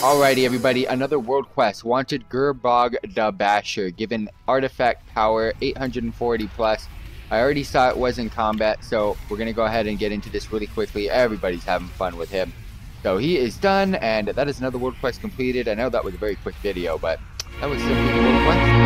Alrighty, everybody, another world quest. Wanted Gurbog Da Basher, given artifact power 840 plus. I already saw it was in combat, so we're gonna go ahead and get into this really quickly. Everybody's having fun with him. So he is done, and that is another world quest completed. I know that was a very quick video, but that was simply the world quest.